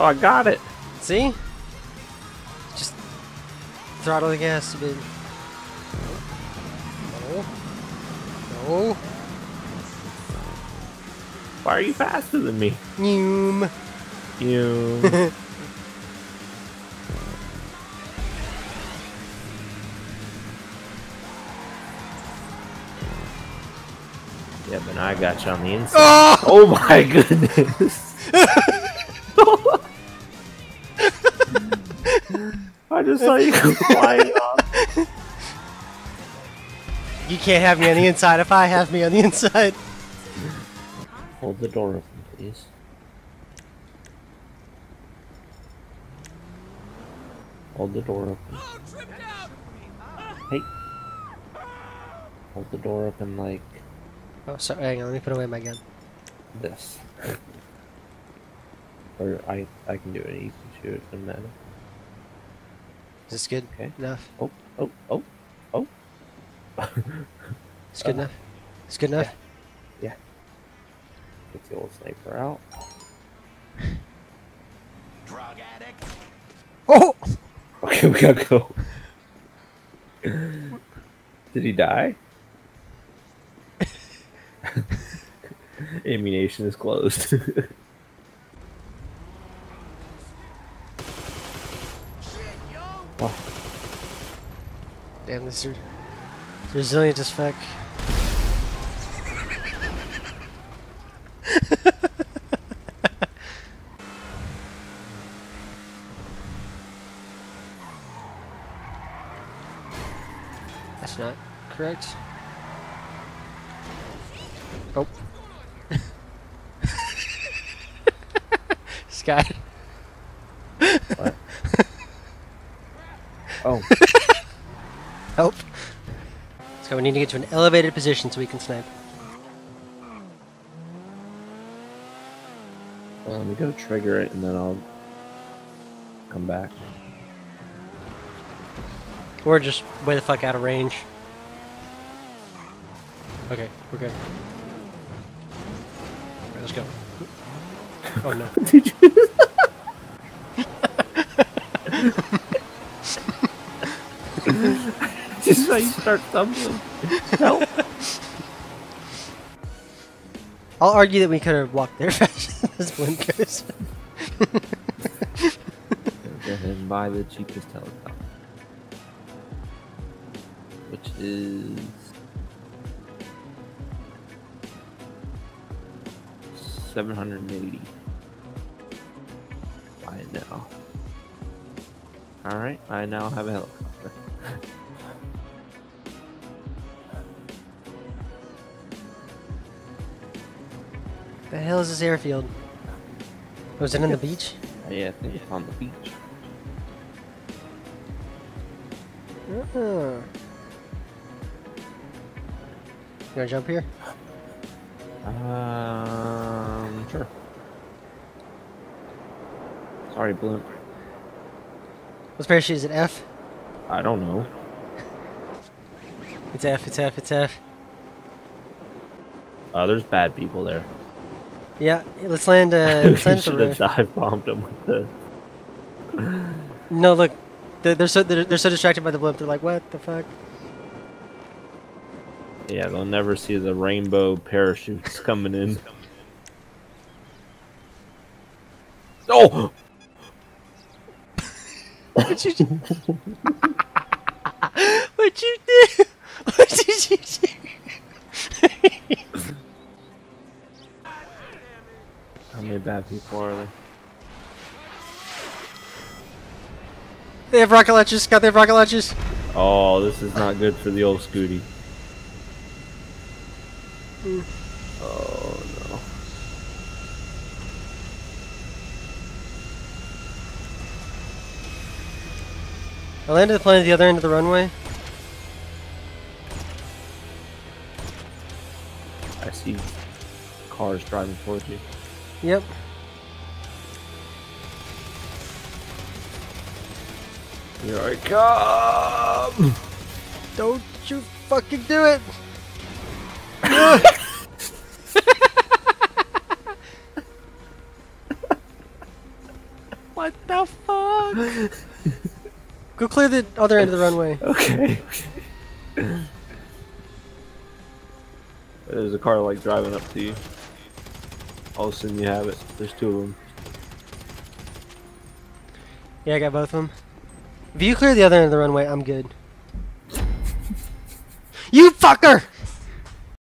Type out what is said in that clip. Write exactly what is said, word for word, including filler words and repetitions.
Oh, I got it. See? Just throttle the gas a bit. No. No. Why are you faster than me? Noom. Noom. Yep, and I got you on the inside. Oh, oh my goodness. I just saw you flying off. You can't have me on the inside if I have me on the inside. Hold the door open, please. Hold the door open. Hey. Hold the door open like... Oh, sorry, hang on, let me put away my gun. This. Or I I can do it, you can shoot it, doesn't matter. Is this good okay. enough? Oh, oh, oh, oh. It's good uh, enough? It's good enough? Yeah. yeah. Get the old sniper out. Drug addict. Oh! Okay, we gotta go. Did he die? Ammu-Nation is closed. Oh. Damn, this is resilient as fuck. That's not correct. Oh. Scott. What? Oh. Help. So we need to get to an elevated position so we can snipe. Well, let me go trigger it and then I'll come back. Or just way the fuck out of range. Okay, we're good. Let's go. Oh no. Did you? Just how you start stumbling. Help. I'll argue that we could have walked there faster than this one goes. Go ahead and buy the cheapest helicopter. Which is... seven hundred eighty. Buy it now. Alright, I now have a helicopter. The hell is this airfield? Was it on the beach? Yeah, I think it's on the beach. Uh-huh. You wanna jump here? Um, sure. Sorry, Bloom. What's parachute? Is it F? I don't know. It's F, it's F, it's F. Oh, there's bad people there. Yeah, let's land, uh, let's land should have dive bombed them with the... No, look. They're, they're, so, they're, they're so distracted by the blimp, they're like, what the fuck? Yeah, they'll never see the rainbow parachutes coming in. Oh! What you do? What you do? What did you do? How many bad people are there? They have rocket launchers, Scott, they have rocket launchers. Oh, this is not good for the old Scooty. Mm. Oh no. I landed the plane at the other end of the runway. I see cars driving towards you. Yep. Here I come! Don't you fucking do it! What the fuck? Go clear the other end of the runway. Okay. There's a car like driving up to you. All of a sudden you have it. There's two of them. Yeah, I got both of them. If you clear the other end of the runway, I'm good. You fucker!